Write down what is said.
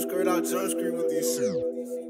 Jump screen, I jump screen with this shit.